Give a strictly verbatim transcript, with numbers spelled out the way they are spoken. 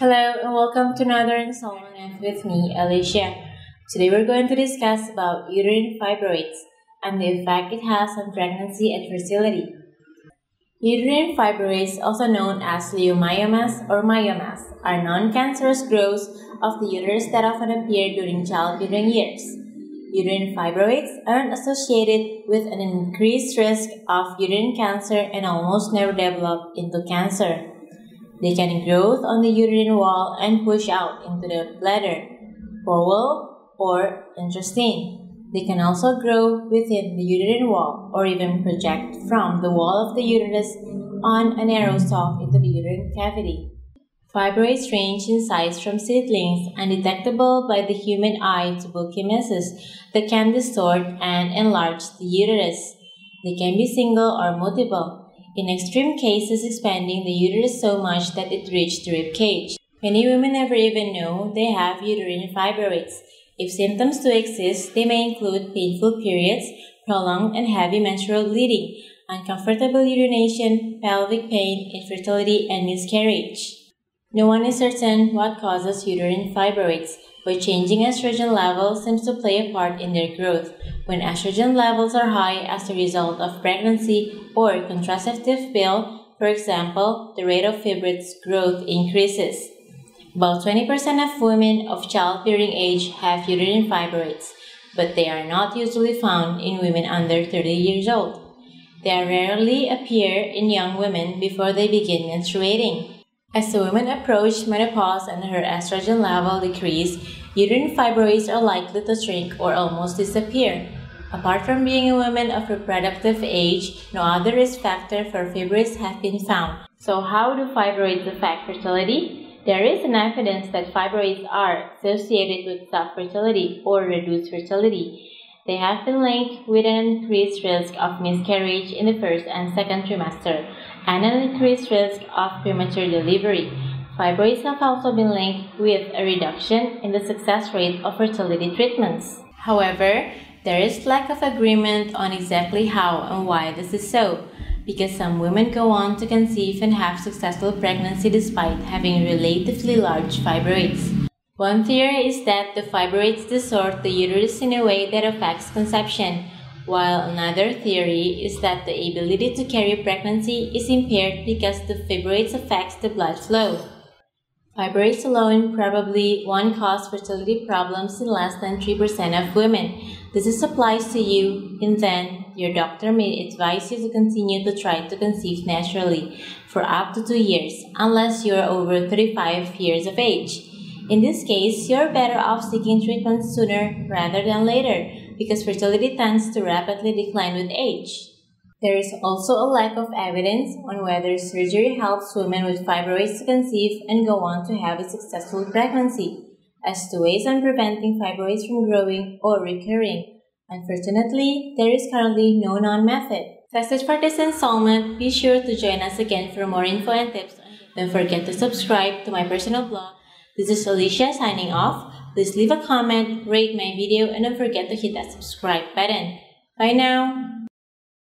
Hello and welcome to another installment of With Me, Alicia. Today we're going to discuss about uterine fibroids and the effect it has on pregnancy and fertility. Uterine fibroids, also known as leomyomas or myomas, are non-cancerous growths of the uterus that often appear during childbearing years. Uterine fibroids are associated with an increased risk of uterine cancer and almost never develop into cancer. They can grow on the uterine wall and push out into the bladder, bowel, or intestine. They can also grow within the uterine wall or even project from the wall of the uterus on a narrow stalk into the uterine cavity. Fibroids range in size from seedlings, undetectable by the human eye, to bulgymesis that can distort and enlarge the uterus. They can be single or multiple, in extreme cases expanding the uterus so much that it reached the rib cage. Many women never even know they have uterine fibroids. If symptoms do exist, they may include painful periods, prolonged and heavy menstrual bleeding, uncomfortable urination, pelvic pain, infertility, and miscarriage. No one is certain what causes uterine fibroids, but changing estrogen levels seems to play a part in their growth. When estrogen levels are high as a result of pregnancy or contraceptive pill, for example, the rate of fibroids growth increases. About twenty percent of women of childbearing age have uterine fibroids, but they are not usually found in women under thirty years old. They rarely appear in young women before they begin menstruating. As the woman approaches menopause and her estrogen level decreases, uterine fibroids are likely to shrink or almost disappear. Apart from being a woman of reproductive age, no other risk factor for fibroids has been found. So how do fibroids affect fertility? There is an evidence that fibroids are associated with subfertility or reduced fertility. They have been linked with an increased risk of miscarriage in the first and second trimester and an increased risk of premature delivery. Fibroids have also been linked with a reduction in the success rate of fertility treatments. However, there is lack of agreement on exactly how and why this is so, because some women go on to conceive and have successful pregnancy despite having relatively large fibroids. One theory is that the fibroids distort the uterus in a way that affects conception, while another theory is that the ability to carry pregnancy is impaired because the fibroids affects the blood flow. Fibroids alone probably won't cause fertility problems in less than three percent of women. This applies to you, and then your doctor may advise you to continue to try to conceive naturally for up to two years, unless you are over thirty-five years of age. In this case, you're better off seeking treatment sooner rather than later, because fertility tends to rapidly decline with age. There is also a lack of evidence on whether surgery helps women with fibroids to conceive and go on to have a successful pregnancy, as to ways on preventing fibroids from growing or recurring. Unfortunately, there is currently no known method. That's it for this installment. Be sure to join us again for more info and tips. Don't forget to subscribe to my personal blog. This is Alicia signing off. Please leave a comment, rate my video, and don't forget to hit that subscribe button. Bye now!